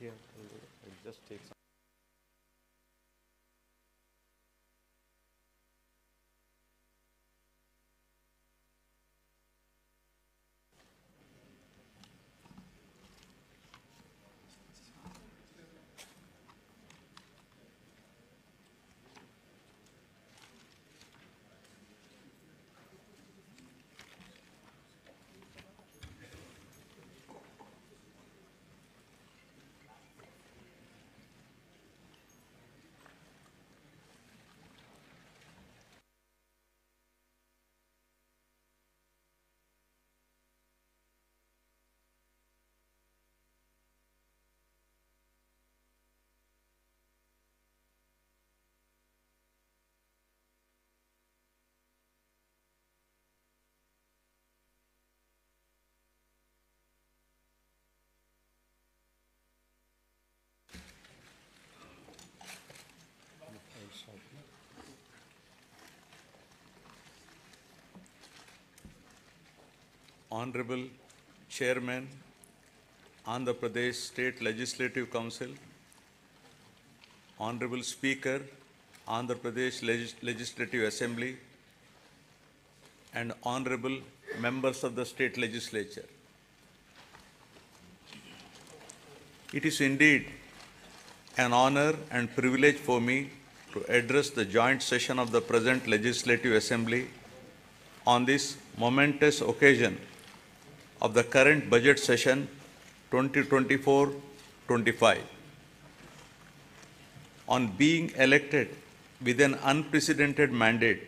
here, it just takes. Honourable Chairman, Andhra Pradesh State Legislative Council, Honourable Speaker, Andhra Pradesh Legislative Assembly, and Honourable Members of the State Legislature. It is indeed an honour and privilege for me to address the joint session of the present Legislative Assembly on this momentous occasion of the current budget session 2024-25. On being elected with an unprecedented mandate,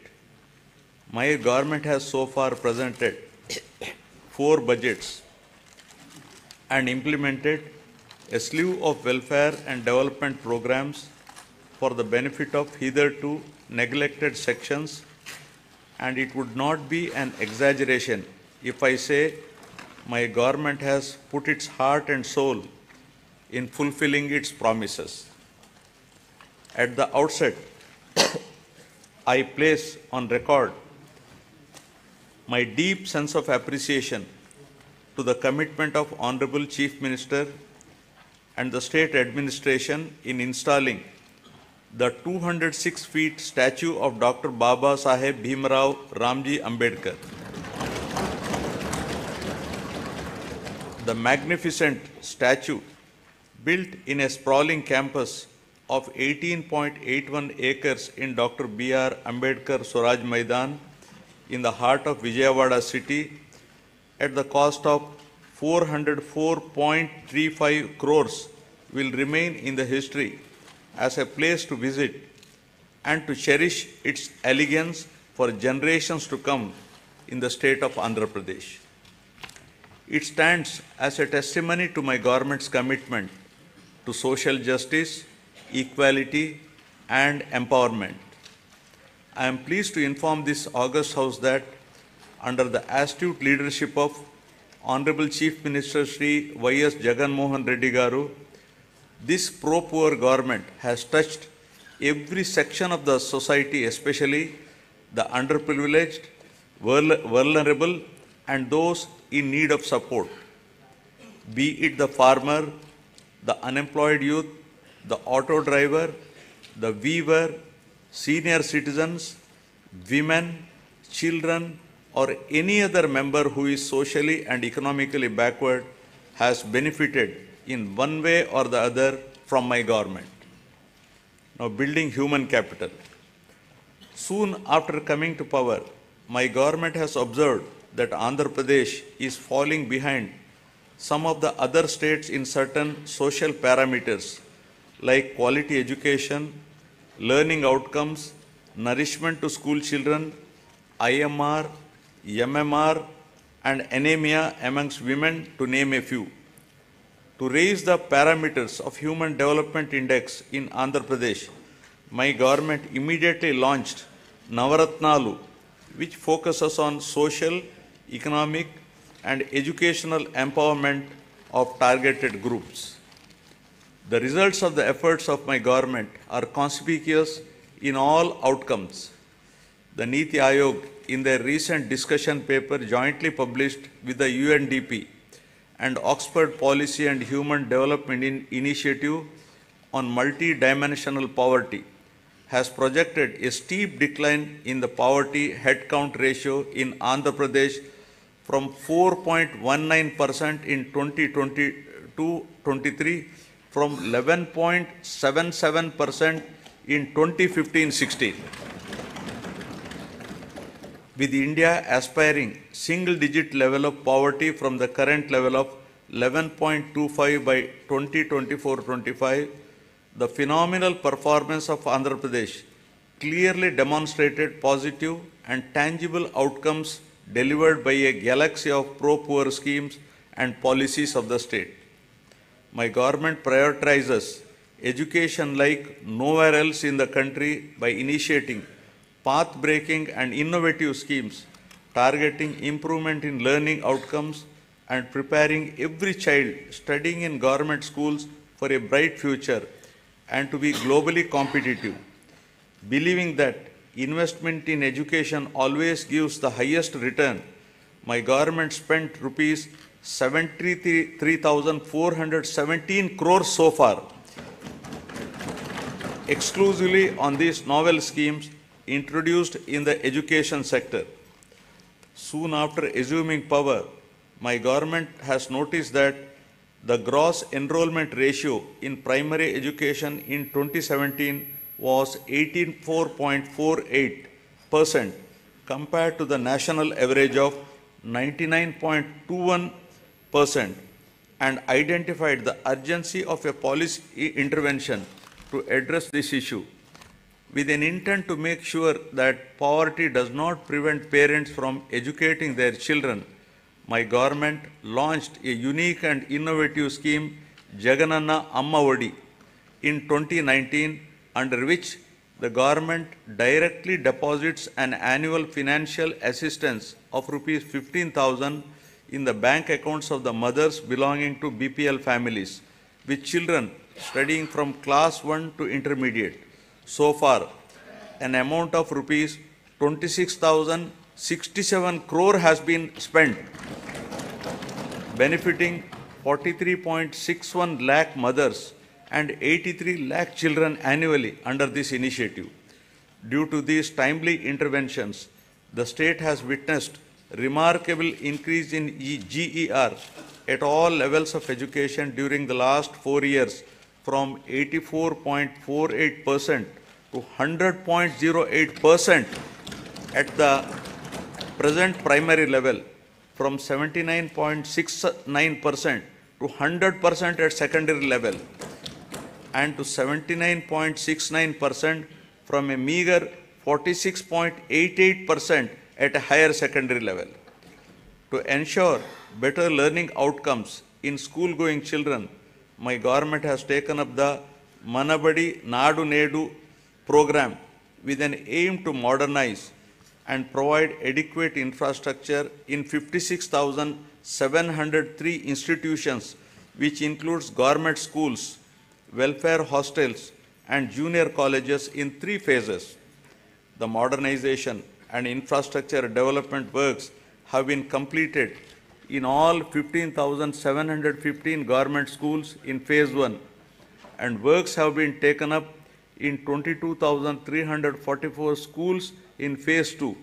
my government has so far presented 4 budgets and implemented a slew of welfare and development programs for the benefit of hitherto neglected sections, and it would not be an exaggeration if I say my government has put its heart and soul in fulfilling its promises. At the outset, I place on record my deep sense of appreciation to the commitment of Honorable Chief Minister and the State Administration in installing the 206-feet statue of Dr. Baba Sahib Bhimrao Ramji Ambedkar. The magnificent statue, built in a sprawling campus of 18.81 acres in Dr. B. R. Ambedkar Suraj Maidan in the heart of Vijayawada city, at the cost of 404.35 crores, will remain in the history as a place to visit and to cherish its elegance for generations to come in the state of Andhra Pradesh. It stands as a testimony to my government's commitment to social justice, equality, and empowerment. I am pleased to inform this august house that under the astute leadership of Honorable Chief Minister Shri YS Jaganmohan Reddygaru, this pro-poor government has touched every section of the society, especially the underprivileged, vulnerable, and those in need of support, be it the farmer, the unemployed youth, the auto driver, the weaver, senior citizens, women, children, or any other member who is socially and economically backward has benefited in one way or the other from my government. Now, building human capital. Soon after coming to power, my government has observed that Andhra Pradesh is falling behind some of the other states in certain social parameters like quality education, learning outcomes, nourishment to school children, IMR, MMR, and anemia amongst women, to name a few. To raise the parameters of Human Development Index in Andhra Pradesh, my government immediately launched Navaratnalu, which focuses on social, economic, and educational empowerment of targeted groups. The results of the efforts of my government are conspicuous in all outcomes. The Niti Aayog, in their recent discussion paper jointly published with the UNDP, and Oxford Policy and Human Development Initiative on multi-dimensional poverty has projected a steep decline in the poverty headcount ratio in Andhra Pradesh from 4.19% in 2022-23 from 11.77% in 2015-16. With India aspiring single-digit level of poverty from the current level of 11.25 by 2024-25, the phenomenal performance of Andhra Pradesh clearly demonstrated positive and tangible outcomes delivered by a galaxy of pro-poor schemes and policies of the state. My government prioritizes education like nowhere else in the country by initiating path-breaking and innovative schemes targeting improvement in learning outcomes and preparing every child studying in government schools for a bright future and to be globally competitive, believing that investment in education always gives the highest return. My government spent rupees 73,417 crores so far exclusively on these novel schemes introduced in the education sector. Soon after assuming power, my government has noticed that the gross enrollment ratio in primary education in 2017 was 84.48% compared to the national average of 99.21% and identified the urgency of a policy intervention to address this issue with an intent to make sure that poverty does not prevent parents from educating their children. My government launched a unique and innovative scheme, Jagananna Ammavadi, in 2019, under which the government directly deposits an annual financial assistance of rupees 15,000 in the bank accounts of the mothers belonging to BPL families, with children studying from class 1 to intermediate. So far, an amount of rupees 26,067 crore has been spent, benefiting 43.61 lakh mothers and 83 lakh children annually under this initiative. Due to these timely interventions, the state has witnessed remarkable increase in GER at all levels of education during the last 4 years, from 84.48% to 100.08% at the present primary level, from 79.69% to 100% at secondary level, and to 79.69% from a meager 46.88% at a higher secondary level. To ensure better learning outcomes in school-going children, my government has taken up the Manabadi Nadu-Nedu program with an aim to modernize and provide adequate infrastructure in 56,703 institutions, which includes government schools, welfare hostels and junior colleges in 3 phases. The modernization and infrastructure development works have been completed in all 15,715 government schools in phase 1, and works have been taken up in 22,344 schools in phase 2.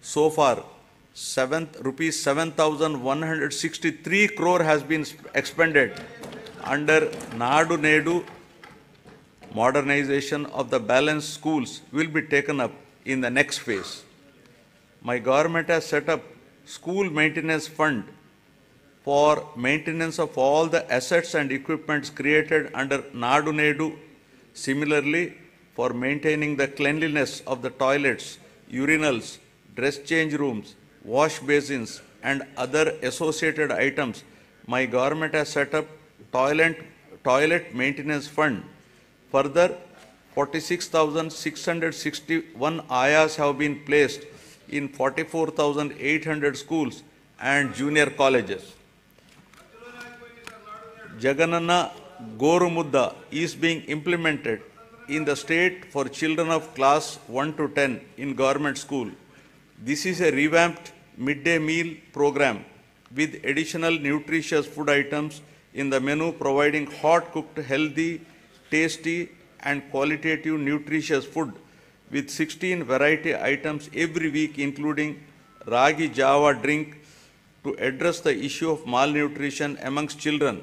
So far, rupees 7,163 crore has been expended under Nadu-Nedu. Modernization of the balanced schools will be taken up in the next phase. My government has set up School Maintenance Fund for maintenance of all the assets and equipments created under Nadu-Nedu. Similarly, for maintaining the cleanliness of the toilets, urinals, dress change rooms, wash basins and other associated items, my government has set up Toilet Maintenance Fund. Further, 46,661 ayas have been placed in 44,800 schools and junior colleges. Jagananna Gorumudda is being implemented in the state for children of class 1 to 10 in government school. This is a revamped midday meal program with additional nutritious food items in the menu, providing hot cooked, healthy, tasty and qualitative nutritious food with 16 variety items every week, including Ragi Java drink, to address the issue of malnutrition amongst children.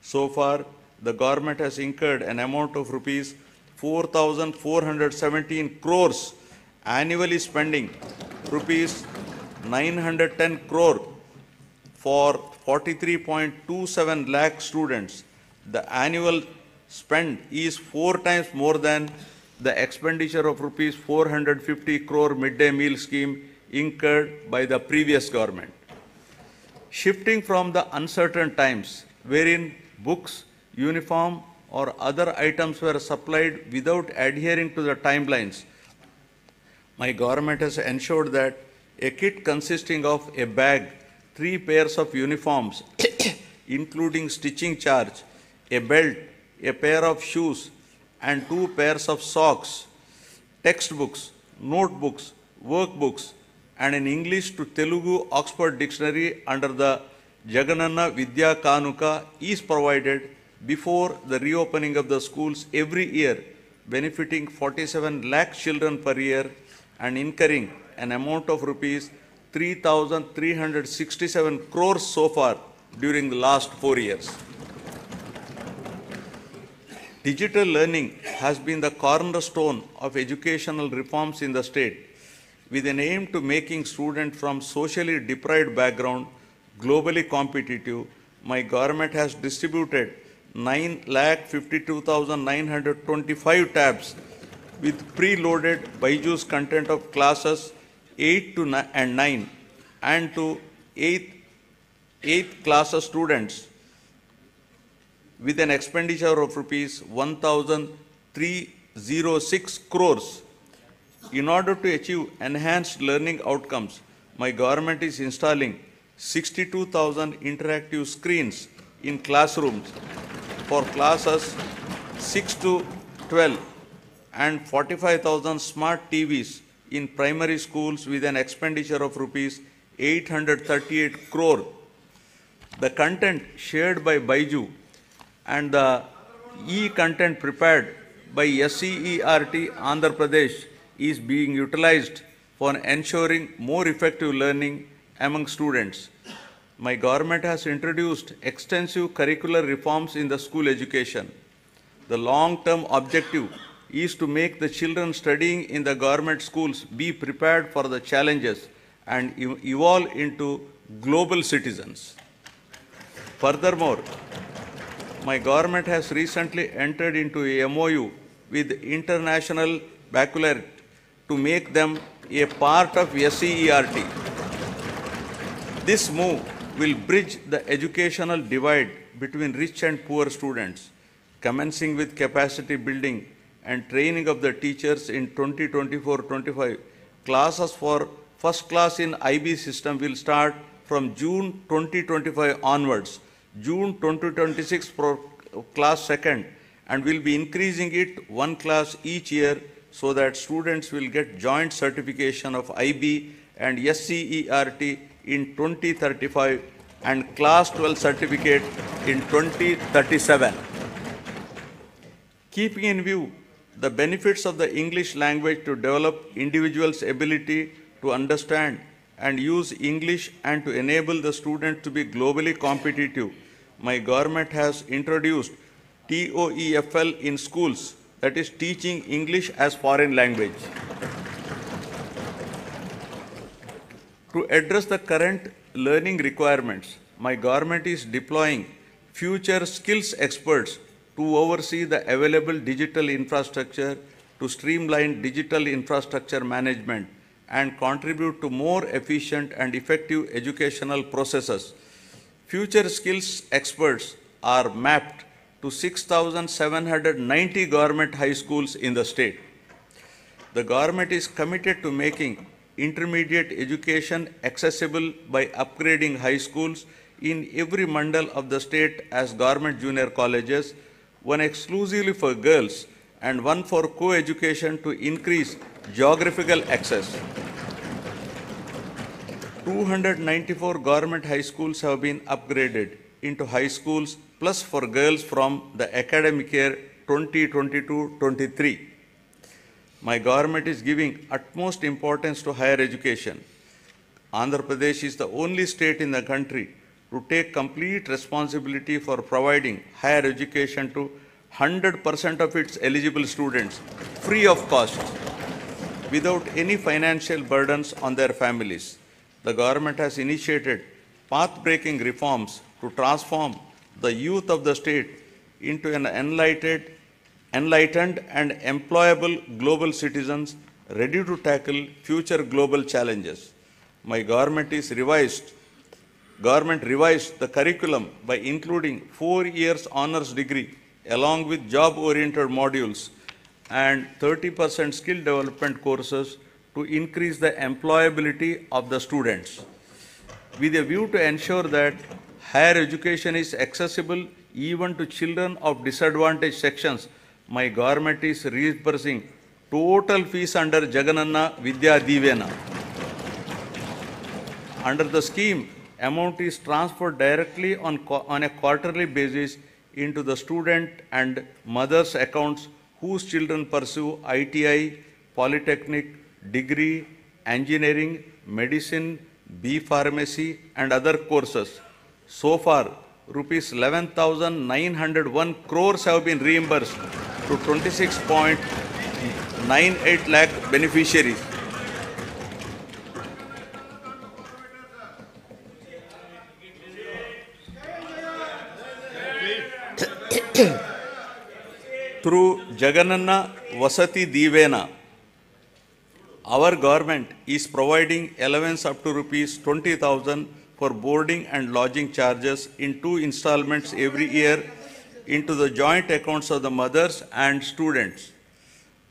So far, the government has incurred an amount of rupees 4,417 crores annually, spending rupees 910 crore for 43.27 lakh students. The annual spend is 4 times more than the expenditure of rupees 450 crore midday meal scheme incurred by the previous government. Shifting from the uncertain times wherein books, uniform or other items were supplied without adhering to the timelines, my government has ensured that a kit consisting of a bag, 3 pairs of uniforms, including stitching charge, a belt, a pair of shoes and 2 pairs of socks, textbooks, notebooks, workbooks, and an English to Telugu Oxford Dictionary under the Jagananna Vidya Kanuka is provided before the reopening of the schools every year, benefiting 47 lakh children per year and incurring an amount of rupees 3,367 crores so far during the last 4 years. Digital learning has been the cornerstone of educational reforms in the state, with an aim to making students from socially deprived background globally competitive. My government has distributed 9,52,925 tabs with preloaded Baiju's content of classes 8 and 9 and to 8th class students, with an expenditure of rupees 1,306 crores. In order to achieve enhanced learning outcomes, my government is installing 62,000 interactive screens in classrooms for classes 6 to 12 and 45,000 smart TVs in primary schools, with an expenditure of rupees 838 crore. The content shared by Baiju and the e-content prepared by SCERT Andhra Pradesh is being utilized for ensuring more effective learning among students. My government has introduced extensive curricular reforms in the school education. The long-term objective is to make the children studying in the government schools be prepared for the challenges and evolve into global citizens. Furthermore, my government has recently entered into a MOU with International Baccalaureate to make them a part of SCERT. This move will bridge the educational divide between rich and poor students, commencing with capacity building and training of the teachers in 2024-25. Classes for first class in IB system will start from June 2025 onwards, June 2026 for class 2nd, and will be increasing it 1 class each year, so that students will get joint certification of IB and SCERT in 2035 and class 12 certificate in 2037. Keeping in view the benefits of the English language to develop individuals' ability to understand and use English and to enable the student to be globally competitive, my government has introduced TOEFL in schools, that is teaching English as foreign language. To address the current learning requirements, my government is deploying future skills experts to oversee the available digital infrastructure to streamline digital infrastructure management and contribute to more efficient and effective educational processes. Future skills experts are mapped to 6,790 government high schools in the state. The government is committed to making intermediate education accessible by upgrading high schools in every mandal of the state as government junior colleges, one exclusively for girls and one for co-education, to increase geographical access. 294 government high schools have been upgraded into high schools plus for girls from the academic year 2022-23. My government is giving utmost importance to higher education. Andhra Pradesh is the only state in the country to take complete responsibility for providing higher education to 100% of its eligible students, free of cost, without any financial burdens on their families. The government has initiated path-breaking reforms to transform the youth of the state into an enlightened and employable global citizens ready to tackle future global challenges. My government revised the curriculum by including 4 years honors degree along with job-oriented modules and 30% skill development courses to increase the employability of the students. With a view to ensure that higher education is accessible even to children of disadvantaged sections, my government is reimbursing total fees under Jagananna Vidya Deevena. Under the scheme, amount is transferred directly on a quarterly basis into the student and mother's accounts whose children pursue ITI, Polytechnic, degree, engineering, medicine, B pharmacy and other courses. So far, Rs 11,901 crores have been reimbursed to 26.98 lakh beneficiaries. Through Jagananna Vasathi Deevena, our government is providing allowance up to Rs 20,000 for boarding and lodging charges in 2 installments every year into the joint accounts of the mothers and students.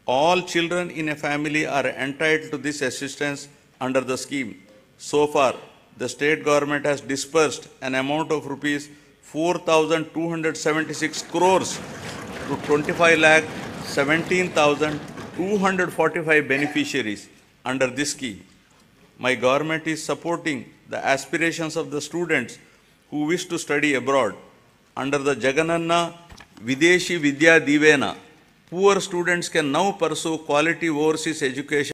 All children in a family are entitled to this assistance under the scheme. So far, the state government has disbursed an amount of Rs 4,276 crores to 25,17,245 beneficiaries under this scheme. My government is supporting the aspirations of the students who wish to study abroad. Under the Jagananna Videshi Vidya Divena, poor students can now pursue quality overseas education